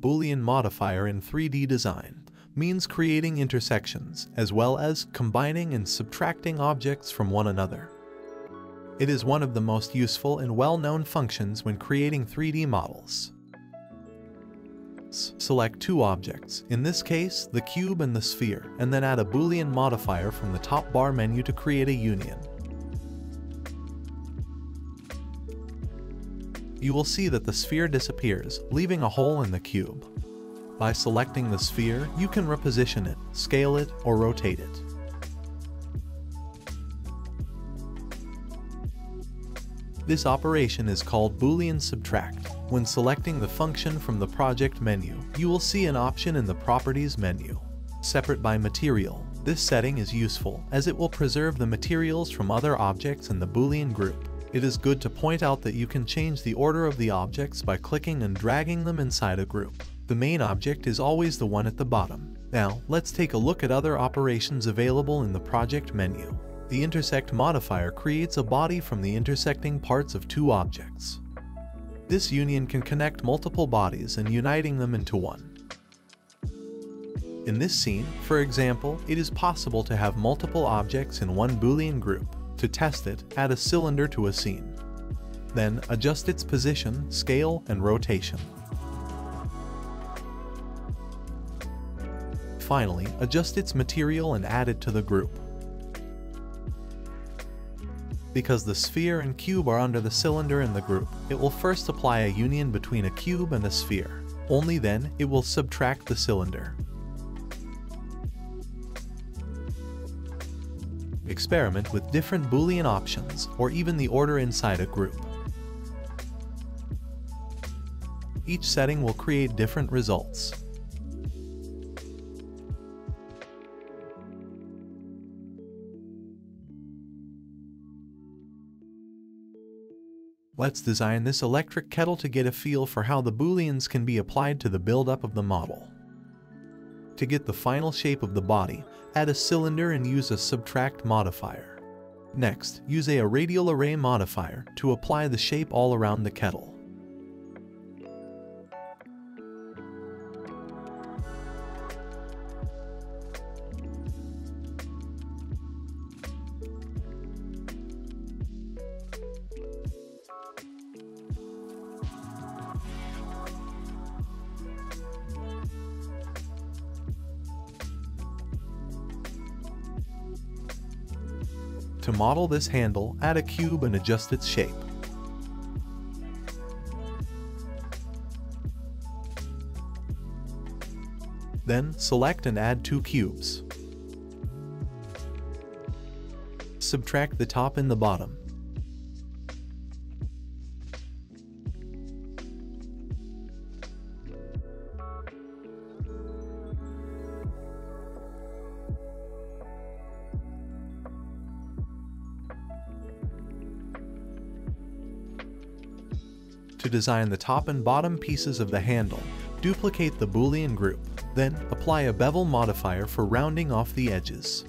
Boolean modifier in 3D design means creating intersections as well as combining and subtracting objects from one another. It is one of the most useful and well-known functions when creating 3D models. Select two objects, in this case the cube and the sphere, and then add a Boolean modifier from the top bar menu to create a union. You will see that the sphere disappears, leaving a hole in the cube. By selecting the sphere, you can reposition it, scale it, or rotate it. This operation is called Boolean subtract. When selecting the function from the project menu, you will see an option in the properties menu, separate by material. This setting is useful as it will preserve the materials from other objects in the Boolean group. It is good to point out that you can change the order of the objects by clicking and dragging them inside a group. The main object is always the one at the bottom. Now, let's take a look at other operations available in the project menu. The intersect modifier creates a body from the intersecting parts of two objects. This union can connect multiple bodies and uniting them into one. In this scene, for example, it is possible to have multiple objects in one Boolean group. To test it, add a cylinder to a scene. Then, adjust its position, scale, and rotation. Finally, adjust its material and add it to the group. Because the sphere and cube are under the cylinder in the group, it will first apply a union between a cube and a sphere. Only then, it will subtract the cylinder. Experiment with different Boolean options, or even the order inside a group. Each setting will create different results. Let's design this electric kettle to get a feel for how the Booleans can be applied to the buildup of the model. To get the final shape of the body, add a cylinder and use a subtract modifier. Next, use a radial array modifier to apply the shape all around the kettle. To model this handle, add a cube and adjust its shape. Then, select and add two cubes. Subtract the top and the bottom. To design the top and bottom pieces of the handle, duplicate the Boolean group, then apply a bevel modifier for rounding off the edges.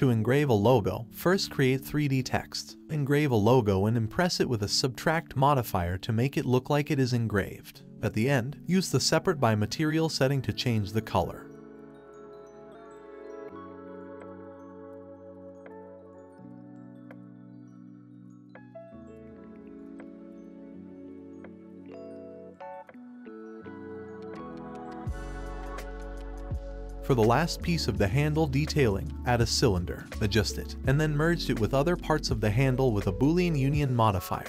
To engrave a logo, first create 3D text. Engrave a logo and impress it with a subtract modifier to make it look like it is engraved. At the end, use the separate by material setting to change the color. For the last piece of the handle detailing, add a cylinder, adjust it, and then merged it with other parts of the handle with a Boolean union modifier.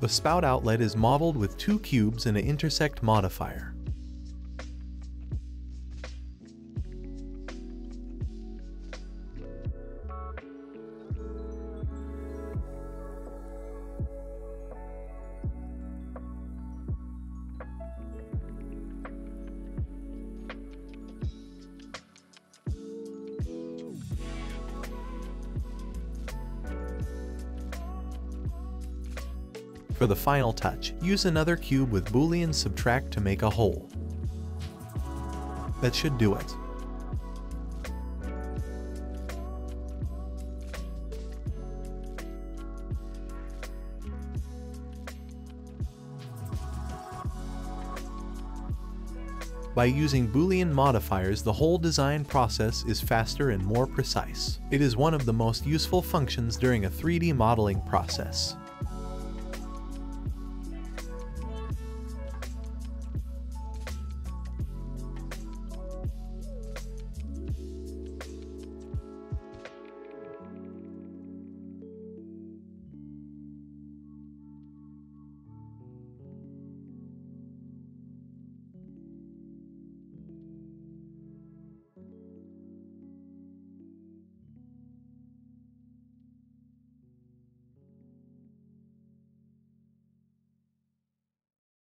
The spout outlet is modeled with two cubes and an intersect modifier. For the final touch, use another cube with Boolean subtract to make a hole. That should do it. By using Boolean modifiers, the whole design process is faster and more precise. It is one of the most useful functions during a 3D modeling process.